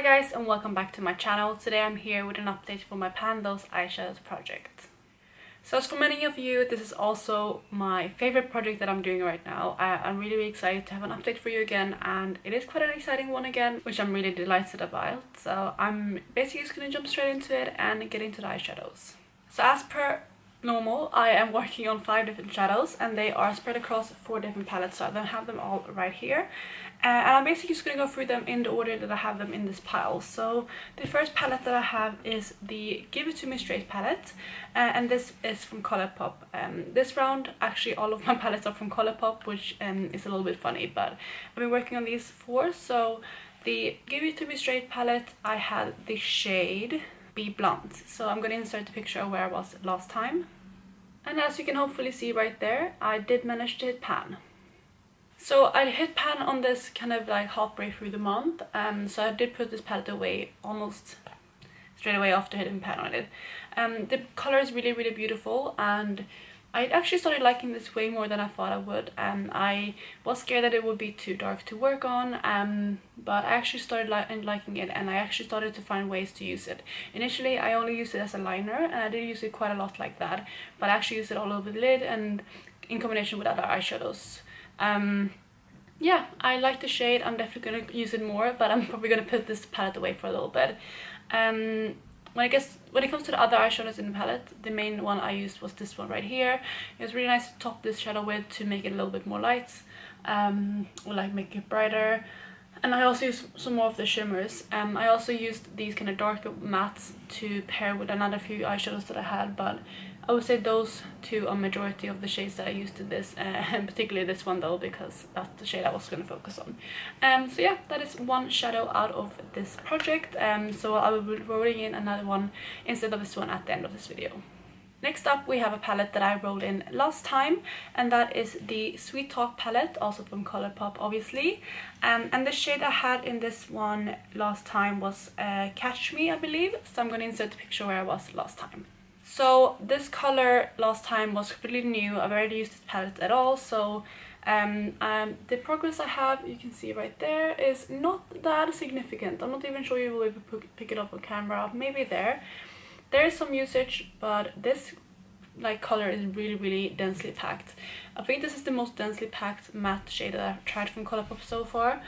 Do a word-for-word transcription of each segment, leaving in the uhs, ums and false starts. Hi guys and welcome back to my channel. Today I'm here with an update for my Pandos eyeshadows project. So as for many of you, this is also my favorite project that I'm doing right now. I, I'm really, really excited to have an update for you again, and it is quite an exciting one again, which I'm really delighted about. So I'm basically just gonna jump straight into it and get into the eyeshadows. So as per normal, I am working on five different shadows and they are spread across four different palettes, so I don't have them all right here. Uh, and I'm basically just going to go through them in the order that I have them in this pile. So the first palette that I have is the Give It To Me Straight palette, uh, and this is from Colourpop. Um, this round, actually all of my palettes are from Colourpop, which um, is a little bit funny, but I've been working on these four. So the Give It To Me Straight palette, I had the shade Be Blunt. So I'm going to insert the picture of where I was last time. And as you can hopefully see right there, I did manage to hit pan. So I hit pan on this kind of like halfway through the month. Um, so I did put this palette away almost straight away after hitting pan on it. Um, the color is really, really beautiful, and I actually started liking this way more than I thought I would. Um, I was scared that it would be too dark to work on, um, but I actually started li liking it, and I actually started to find ways to use it. Initially, I only used it as a liner, and I did use it quite a lot like that, but I actually used it all over the lid and in combination with other eyeshadows. Um, yeah, I like the shade. I'm definitely going to use it more, but I'm probably going to put this palette away for a little bit. Um, When I guess when it comes to the other eyeshadows in the palette, the main one I used was this one right here. It was really nice to top this shadow with to make it a little bit more light, um, or like make it brighter. And I also used some more of the shimmers. Um, I also used these kind of darker mattes to pair with another few eyeshadows that I had, but I would say those two are majority of the shades that I used in this, uh, and particularly this one though, because that's the shade I was going to focus on. Um, so yeah, that is one shadow out of this project, um, so I will be rolling in another one instead of this one at the end of this video. Next up, we have a palette that I rolled in last time, and that is the Sweet Talk palette, also from Colourpop, obviously. Um, and the shade I had in this one last time was uh, Catch Me, I believe, so I'm going to insert the picture where I was last time. So this color last time was completely new. I've already used this palette at all, so um, um, the progress I have, you can see right there, is not that significant. I'm not even sure you will be able to pick it up on camera, maybe there. There is some usage, but this like color is really, really densely packed. I think this is the most densely packed matte shade that I've tried from Colourpop so far,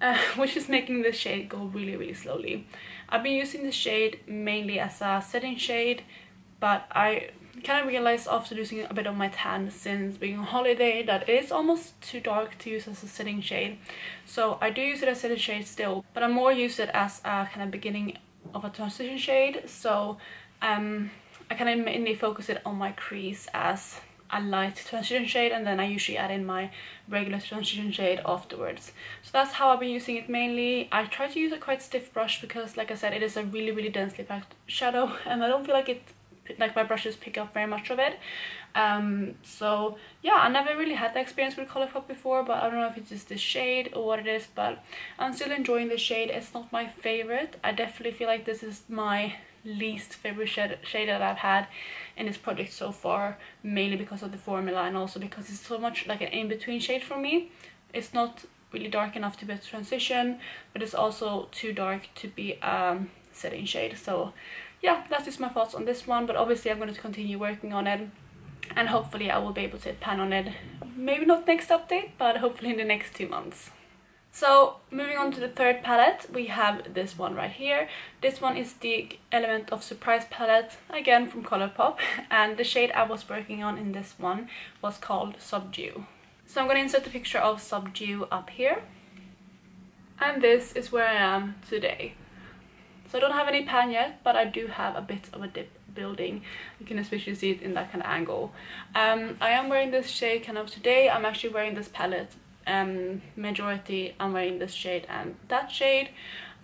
uh, which is making this shade go really, really slowly. I've been using this shade mainly as a setting shade, but I kind of realized after losing a bit of my tan since being on holiday that it is almost too dark to use as a setting shade. So I do use it as a setting shade still, but I more use it as a kind of beginning of a transition shade. So um, I kind of mainly focus it on my crease as a light transition shade, and then I usually add in my regular transition shade afterwards. So that's how I've been using it mainly. I try to use a quite stiff brush because, like I said, it is a really, really densely packed shadow, and I don't feel like it like my brushes pick up very much of it. Um, so yeah, I never really had that experience with Colourpop before, but I don't know if it's just the shade or what it is, but I'm still enjoying the shade. It's not my favorite. I definitely feel like this is my least favorite shade, shade that I've had in this project so far, mainly because of the formula and also because it's so much like an in-between shade for me. It's not really dark enough to be a transition, but it's also too dark to be a um, setting shade. So yeah, that's just my thoughts on this one, but obviously I'm going to continue working on it, and hopefully I will be able to hit pan on it, maybe not next update, but hopefully in the next two months. So moving on to the third palette, we have this one right here. This one is the Element of Surprise palette, again from Colourpop, and the shade I was working on in this one was called Subdue. So I'm going to insert the picture of Subdue up here, and this is where I am today. So I don't have any pan yet, but I do have a bit of a dip building. You can especially see it in that kind of angle. Um, I am wearing this shade kind of today. I'm actually wearing this palette. Um, majority I'm wearing this shade and that shade.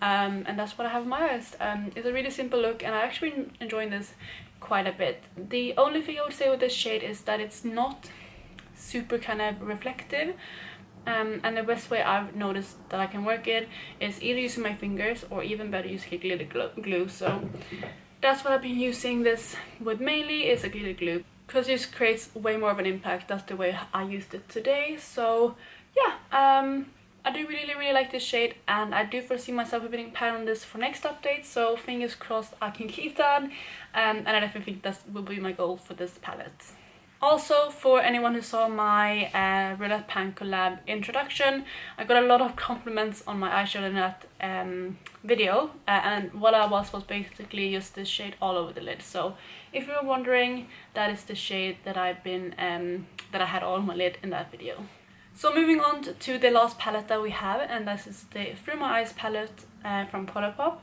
Um, and that's what I have in my eyes. Um, it's a really simple look, and I'm actually enjoying this quite a bit. The only thing I would say with this shade is that it's not super kind of reflective. Um, and the best way I've noticed that I can work it is either using my fingers or even better using glitter glue. So that's what I've been using this with mainly, is a glitter glue, because this creates way more of an impact. That's the way I used it today. So yeah, um, I do really, really like this shade, and I do foresee myself opening pan on this for next update, so fingers crossed I can keep that, um, and I definitely think that will be my goal for this palette. Also, for anyone who saw my uh, Roulette Pan collab introduction, I got a lot of compliments on my eyeshadow in that um, video, uh, and what I was was basically just this shade all over the lid. So if you were wondering, that is the shade that I've been um, that I had all on my lid in that video. So moving on to the last palette that we have, and this is the Through My Eyes palette uh, from Colourpop.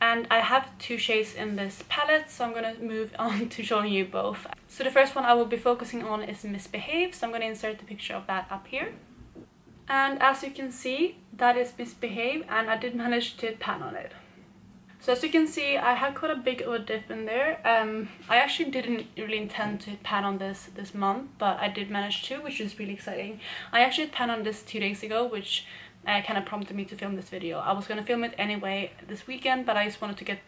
And I have two shades in this palette, so I'm going to move on to showing you both. So the first one I will be focusing on is Misbehave, so I'm going to insert the picture of that up here. And as you can see, that is Misbehave, and I did manage to pan on it. So as you can see, I have quite a big of a dip in there. Um, I actually didn't really intend to pan on this this month, but I did manage to, which is really exciting. I actually pan on this two days ago, which uh, kind of prompted me to film this video. I was going to film it anyway this weekend, but I just wanted to get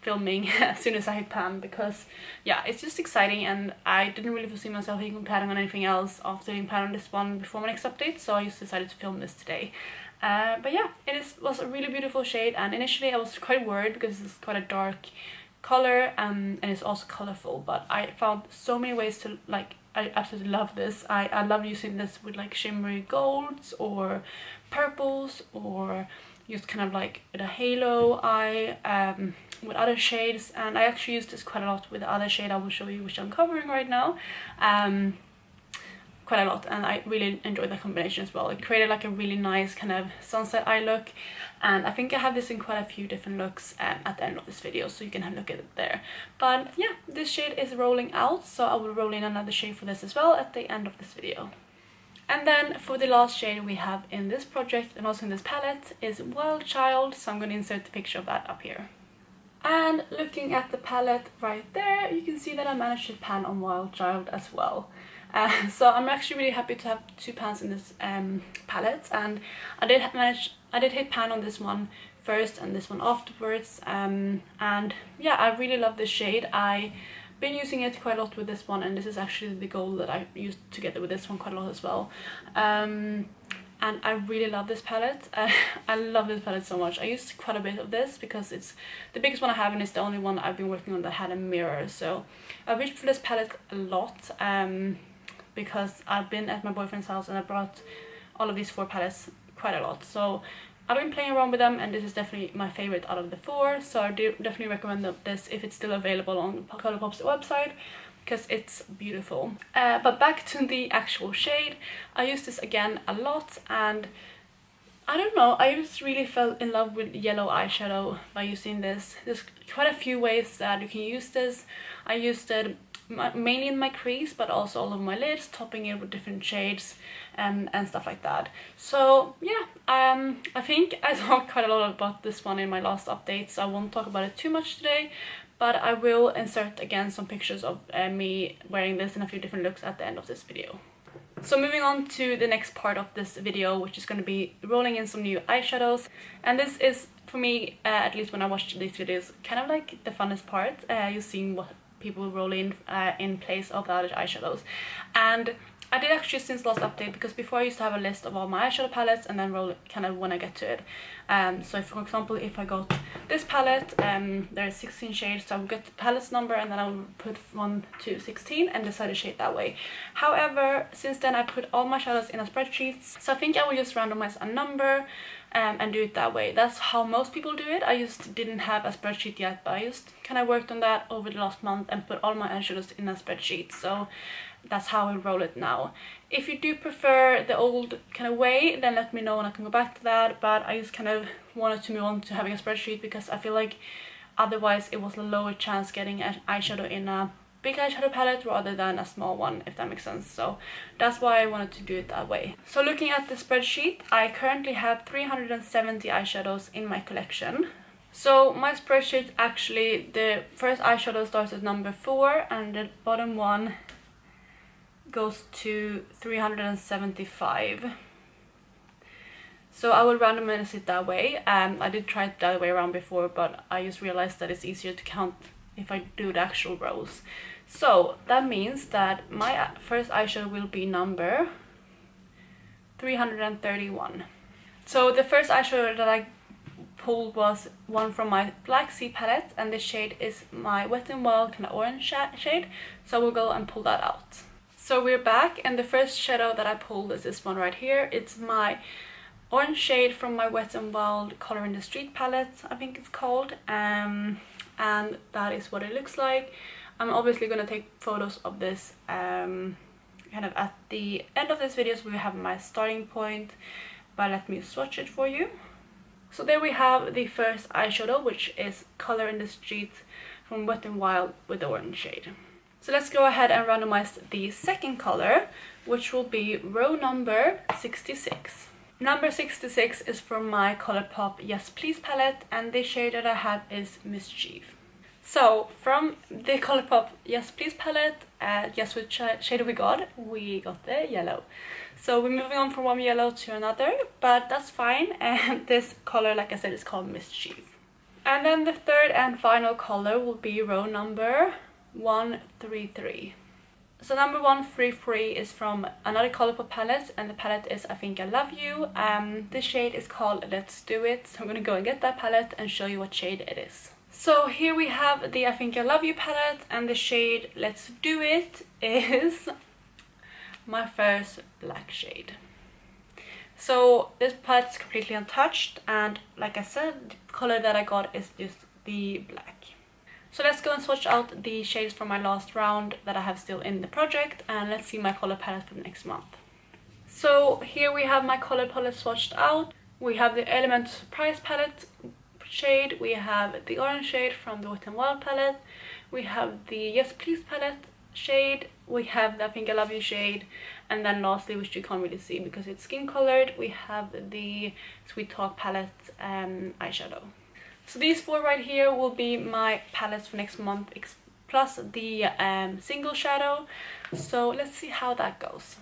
filming as soon as I pan, because yeah, it's just exciting, and I didn't really foresee myself even panning on anything else after doing pan on this one before my next update, so I just decided to film this today. Uh, but yeah, it is, was a really beautiful shade, and initially I was quite worried because it's quite a dark color, um, and it's also colorful, but I found so many ways to, like, I absolutely love this. I, I love using this with like shimmery golds or purples, or just kind of like with a halo eye, um, with other shades, and I actually used this quite a lot with the other shade I will show you, which I'm covering right now. Um, quite a lot, and I really enjoyed that combination as well. It created like a really nice kind of sunset eye look, and I think I have this in quite a few different looks um, at the end of this video, so you can have a look at it there. But yeah, this shade is rolling out, so I will roll in another shade for this as well at the end of this video. And then for the last shade we have in this project and also in this palette is Wild Child, so I'm going to insert the picture of that up here. And looking at the palette right there, you can see that I managed to pan on Wild Child as well. Uh, so I'm actually really happy to have two pans in this um, palette, and I did manage, I did hit pan on this one first and this one afterwards, um, and yeah, I really love this shade. I've been using it quite a lot with this one, and this is actually the gold that I used together with this one quite a lot as well. Um, And I really love this palette. Uh, I love this palette so much. I used quite a bit of this because it's the biggest one I have, and it's the only one I've been working on that had a mirror. So I reached for this palette a lot, um, because I've been at my boyfriend's house and I brought all of these four palettes quite a lot. So I've been playing around with them, and this is definitely my favorite out of the four. So I do definitely recommend this if it's still available on Colourpop's website, because it's beautiful. Uh, but back to the actual shade, I used this again a lot, and I don't know, I just really fell in love with yellow eyeshadow by using this. There's quite a few ways that you can use this. I used it mainly in my crease, but also all over my lids, topping it with different shades and, and stuff like that. So yeah, um, I think I talked quite a lot about this one in my last update, so I won't talk about it too much today. But I will insert again some pictures of uh, me wearing this in a few different looks at the end of this video. So moving on to the next part of this video, which is going to be rolling in some new eyeshadows. And this is, for me, uh, at least when I watch these videos, kind of like the funnest part. Uh, you're seeing what people roll in uh, in place of the other eyeshadows. And I did actually since last update, because before I used to have a list of all my eyeshadow palettes and then roll it kind of when I get to it. Um, so if, for example, if I got this palette, um, there are sixteen shades, so I would get the palette's number and then I would put one to sixteen and decide a shade that way. However, since then I put all my shadows in a spreadsheet, so I think I will just randomize a number um, and do it that way. That's how most people do it. I just didn't have a spreadsheet yet, but I just kind of worked on that over the last month and put all my eyeshadows in a spreadsheet. So that's how I roll it now. If you do prefer the old kind of way, then let me know and I can go back to that, but I just kind of wanted to move on to having a spreadsheet because I feel like otherwise it was a lower chance getting an eyeshadow in a big eyeshadow palette rather than a small one, if that makes sense. So that's why I wanted to do it that way. So looking at the spreadsheet, I currently have three hundred seventy eyeshadows in my collection. So my spreadsheet, actually, the first eyeshadow starts at number four and the bottom one goes to three hundred seventy-five. So I will randomize it that way. Um, I did try it that way around before, but I just realized that it's easier to count if I do the actual rows. So that means that my first eyeshadow will be number three hundred thirty-one. So the first eyeshadow that I pulled was one from my Black Sea palette, and this shade is my Wet n Wild kind of orange shade, so we'll go and pull that out. So we're back, and the first shadow that I pulled is this one right here. It's my orange shade from my Wet n Wild Color in the Street palette, I think it's called, um, and that is what it looks like. I'm obviously going to take photos of this um, kind of at the end of this video, so we have my starting point, but let me swatch it for you. So there we have the first eyeshadow, which is Color in the Street from Wet n Wild with the orange shade. So let's go ahead and randomize the second color, which will be row number sixty-six. Number sixty-six is from my Colourpop Yes Please palette, and the shade that I have is Mischief. So from the Colourpop Yes Please palette, uh, guess which shade we got? We got the yellow. So we're moving on from one yellow to another, but that's fine, and this color, like I said, is called Mischief. And then the third and final color will be row number one thirty-three. So number one thirty-three is from another Colourpop palette, and the palette is I Think I Love You. Um, this shade is called Let's Do It, so I'm gonna go and get that palette and show you what shade it is. So here we have the I Think I Love You palette, and the shade Let's Do It is my first black shade. So this palette is completely untouched, and like I said, the color that I got is just the black. So let's go and swatch out the shades from my last round that I have still in the project, and let's see my color palette for the next month. So here we have my color palette swatched out. We have the Element of Surprise palette shade, we have the orange shade from the Wet n Wild palette, we have the Yes Please palette shade, we have the I Think I Love You shade, and then lastly, which you can't really see because it's skin colored, we have the Sweet Talk palette um, eyeshadow. So these four right here will be my palettes for next month, plus the um, single shadow. So let's see how that goes.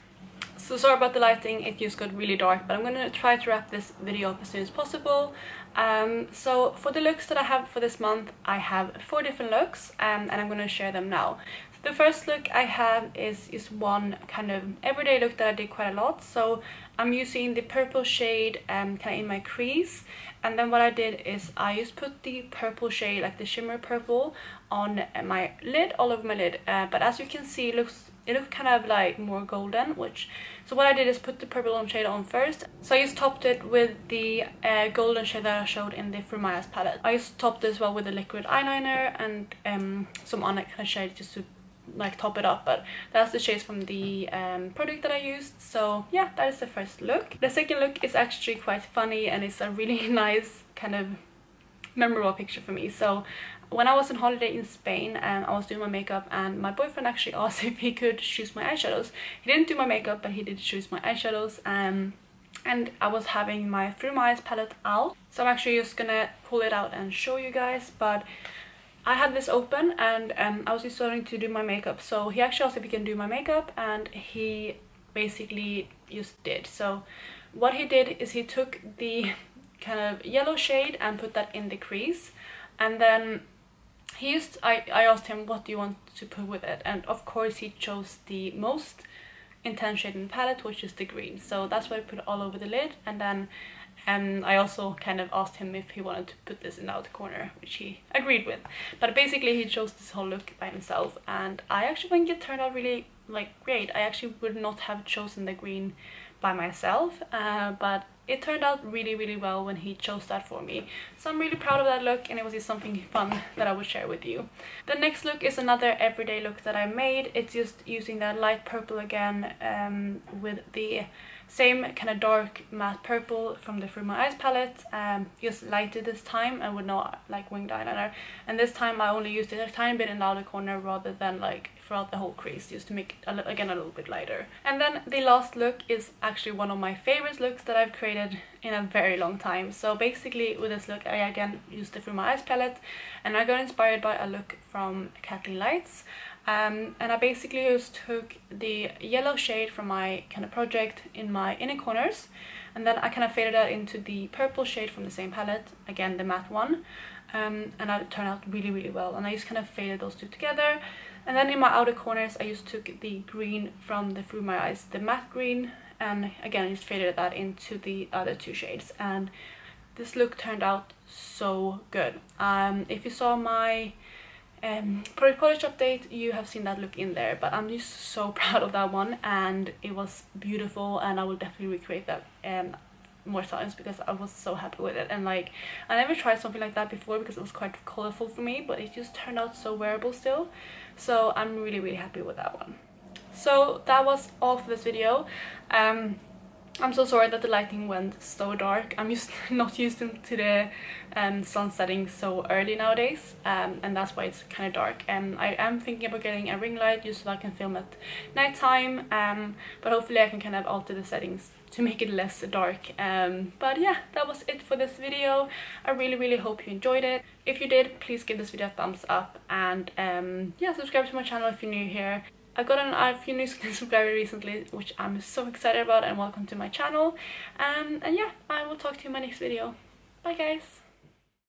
So sorry about the lighting, it just got really dark, but I'm going to try to wrap this video up as soon as possible. Um, so for the looks that I have for this month, I have four different looks, um, and I'm going to share them now. The first look I have is, is one kind of everyday look that I did quite a lot. So I'm using the purple shade um, kind of in my crease. And then what I did is I just put the purple shade, like the shimmer purple, on my lid, all over my lid. Uh, but as you can see, it looks it looks kind of like more golden. Which So what I did is put the purple on shade on first. So I just topped it with the uh, golden shade that I showed in the Through My Eyes palette. I just topped this well with a liquid eyeliner and um, some on kind of shade just to like top it up, but that's the shades from the um, product that I used. So yeah, that is the first look. The second look is actually quite funny, and it's a really nice kind of memorable picture for me. So when I was on holiday in Spain, and um, I was doing my makeup, and my boyfriend actually asked if he could choose my eyeshadows. He didn't do my makeup, but he did choose my eyeshadows, um, and I was having my Through My Eyes palette out. So I'm actually just gonna pull it out and show you guys, but I had this open, and um, I was just starting to do my makeup, so he actually asked if he can do my makeup, and he basically just did. So what he did is he took the kind of yellow shade and put that in the crease, and then he used, I, I asked him, what do you want to put with it? And of course he chose the most intense shade in the palette, which is the green. So that's what I put all over the lid, and then And I also kind of asked him if he wanted to put this in the outer corner, which he agreed with. But basically he chose this whole look by himself, and I actually think it turned out really like great. I actually would not have chosen the green by myself, uh, but it turned out really, really well when he chose that for me. So I'm really proud of that look, and it was just something fun that I would share with you. The next look is another everyday look that I made. It's just using that light purple again um, with the same kind of dark matte purple from the Through My Eyes palette, um, just lighter this time and with no like winged eyeliner. And this time I only used it a tiny bit in the outer corner rather than like throughout the whole crease, just to make it again a little bit lighter. And then the last look is actually one of my favorite looks that I've created in a very long time. So basically with this look I again used the Through My Eyes palette, and I got inspired by a look from Kathleen Lights. Um, and I basically just took the yellow shade from my kind of project in my inner corners, and then I kind of faded that into the purple shade from the same palette, again the matte one, um, and that turned out really, really well. And I just kind of faded those two together, and then in my outer corners I just took the green from the Through My Eyes, the matte green, and again he's faded that into the other two shades, and this look turned out so good. Um, if you saw my um, product polish update, you have seen that look in there, but I'm just so proud of that one, and it was beautiful, and I will definitely recreate that um, more times because I was so happy with it. And like, I never tried something like that before because it was quite colorful for me, but it just turned out so wearable still, so I'm really really happy with that one. So that was all for this video. um I'm so sorry that the lighting went so dark. I'm just not used to the um, sun setting so early nowadays, um, and that's why it's kind of dark. And um, I am thinking about getting a ring light just so I can film at nighttime, um, but hopefully I can kind of alter the settings to make it less dark. Um, but yeah, that was it for this video. I really really hope you enjoyed it. If you did, please give this video a thumbs up, and um, yeah, subscribe to my channel if you're new here. I got a few new subscribers recently, which I'm so excited about, and welcome to my channel. Um, and yeah, I will talk to you in my next video. Bye guys!